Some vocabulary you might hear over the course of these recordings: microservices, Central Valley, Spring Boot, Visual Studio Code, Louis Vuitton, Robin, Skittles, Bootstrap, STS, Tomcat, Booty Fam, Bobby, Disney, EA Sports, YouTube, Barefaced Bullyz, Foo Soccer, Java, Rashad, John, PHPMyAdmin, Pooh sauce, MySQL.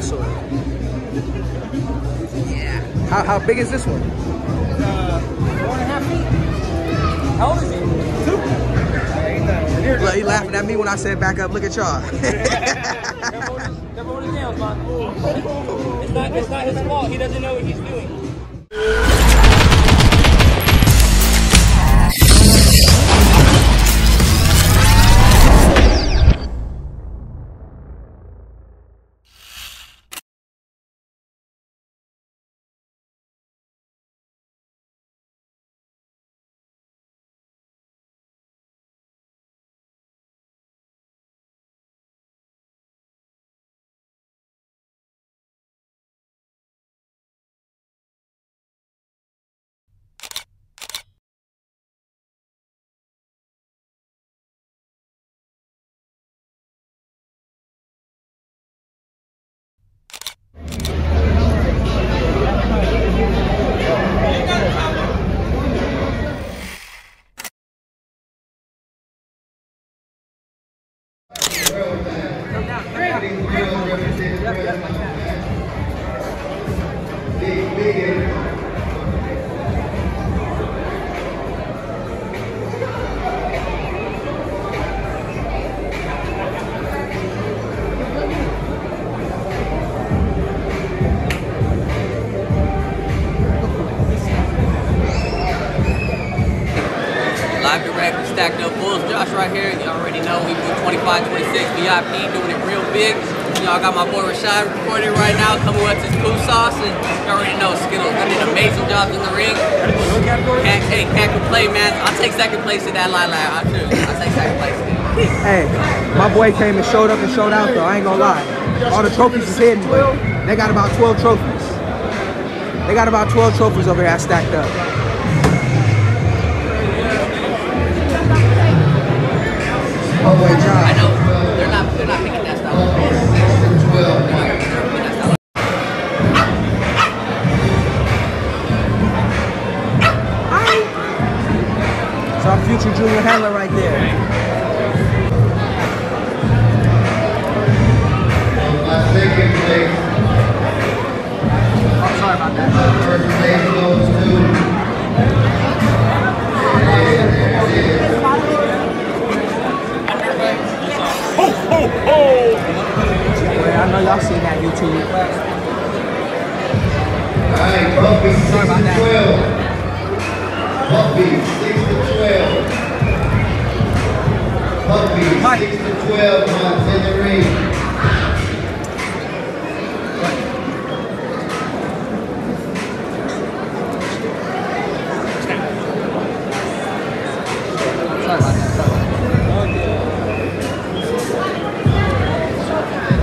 dinosaur. Yeah. How big is this one? 4.5 feet. How old is he? 2. Look, he laughing at me when I said back up. Look at y'all. It's not his fault. He doesn't know what he's doing. I got my boy Rashad recording right now, coming up to Pooh Sauce, and you already know Skittles. I did an amazing job in the ring. Hey, can't complain, man. I'll take second place in that line. I'll take second place. Hey, my boy came and showed up and showed out, though. I ain't gonna lie. All the trophies is hidden, but they got about 12 trophies. They got about 12 trophies over here I stacked up. Oh, boy, John. I know. They're not picking that stuff. It's our future junior handler right there. I'm sorry about that. Well, I know y'all seen that YouTube. Sorry about that. Bobby, 6 to 12. Bobby, 6 to 12 months in the ring.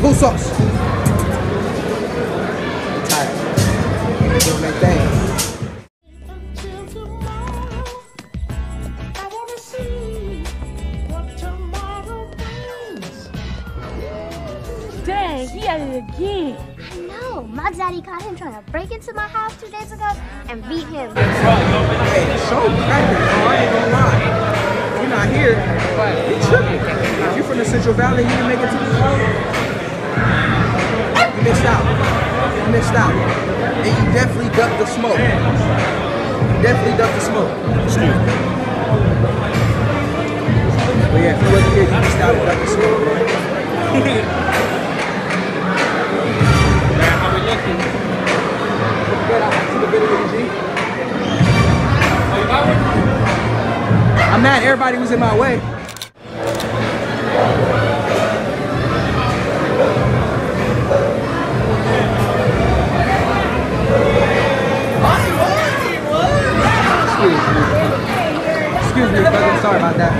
Foo sauce. Tired. That Daddy caught him trying to break into my house 2 days ago and beat him. Hey, so crackers, I ain't gonna lie. You're not here, but he took it. If you're from the Central Valley, you didn't make it to the show. You missed out. You missed out. And you definitely ducked the smoke. Excuse me. But yeah, if you wasn't here, you missed out and ducked the smoke, man. I'm mad everybody was in my way. Excuse me, brother. Sorry about that.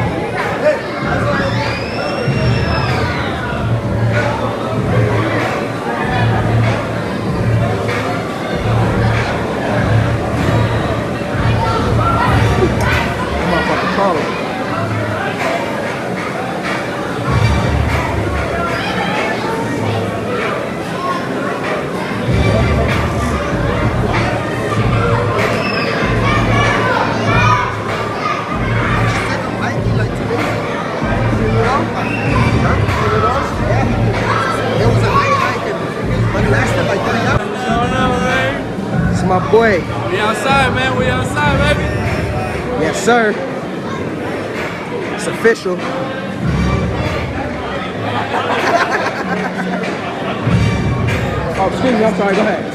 my boy. We outside, man. We outside, baby. Yes, sir. It's official. Oh, excuse me. I'm sorry. Go ahead.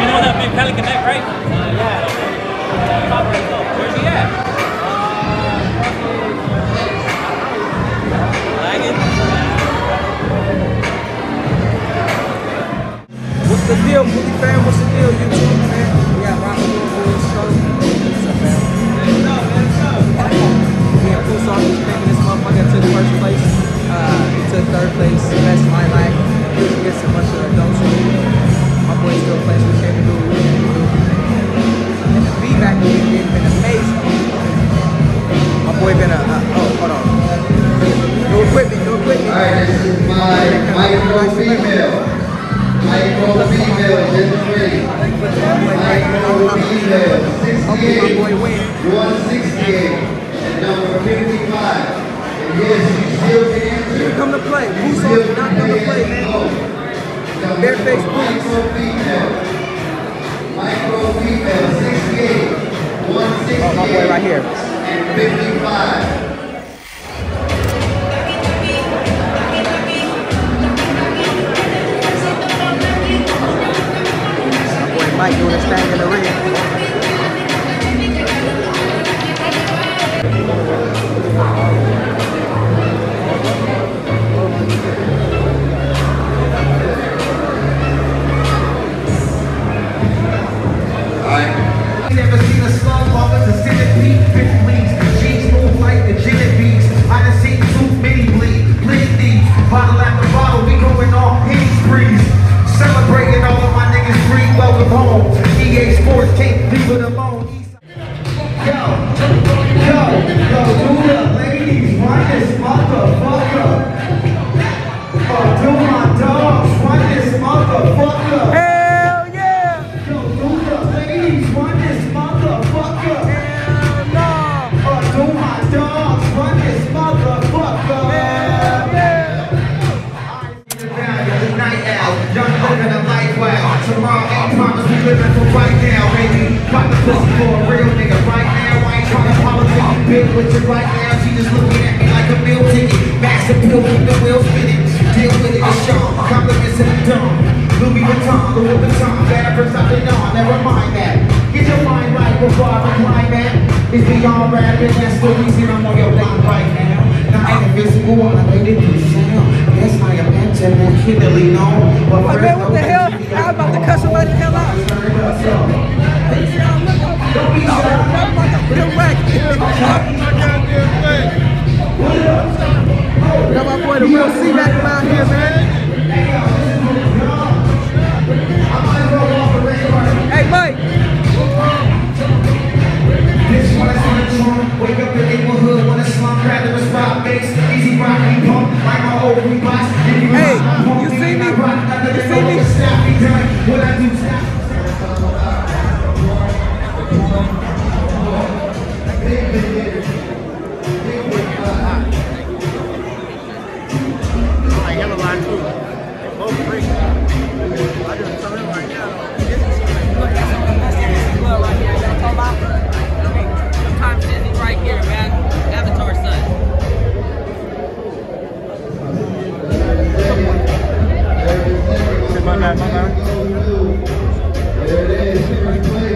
You know that big Pelican neck, right? Yeah. Where's he at? What's the deal, Booty Fam? What's the deal, YouTube, man? We got Robin doing Foo Soccer. What's up, man? Let's go, let's go. We got Foo Soccer taking this motherfucker to first place, to third place. Best of my life. We get a bunch of adults. My boy still plays. We came to do what we came to do. And the feedback that we get been amazing. My boy been a oh, hold on. Do it quickly. All right, this is my female. Micro-female, just three. Micro-female, 68, 168, and number 55. And yes, you still can answer. You come to play. Pooh sauce did not come to play, man. Barefaced boots. Micro-female, 68, 168, oh, my boy right here. And 55. Mike doing his thing in the ring. I ain't never seen a slum walker to sit at me, bitch bleeds. Jeans move like the jitterbees. I done seen too many bleed. Bleed these. Bottle after bottle, we going off hit sprees. Celebrating all of my niggas free, welcome home. EA Sports can't leave it alone. Yo, do the ladies, why this motherfucker? Oh, do my dogs, why this motherfucker? Hell yeah! Yo, do the ladies, why this motherfucker? Hell no! Oh, do my dogs, why this motherfucker? Hell yeah! I see the value of the night out, young living a life wow. Tomorrow I promise we living for right now, baby. Pop the pussy for a real nigga right now. I ain't trying to politics, you bitch with you right now. She just looking at me like a meal ticket. Max appeal, keep the wheel spinning. Deal with it, it's John. Compliments in the dumb. Louis Vuitton, better for something on. Never mind that. Get your mind right before I recline that. It's beyond rapping, that's the reason I'm on your line right now. Now I ain't invisible, I made it this sound. Yes, I am internationally known. But oh, man, what the hell? I'm about to cut somebody the hell out. Don't be shy. I'm like a real whack. We got my boy the real C-Mac around here, man. Hey, Mike. Wake up the neighborhood when a slum rather is rock based. Easy rock, we pump like my old rebox. Hey, you see me? You see me? What I do? I have a lot of food. They're both free. I just come in right now. Right here. Y'all talking about? Sometimes Disney right here, man. Avatar son. Is it my bad?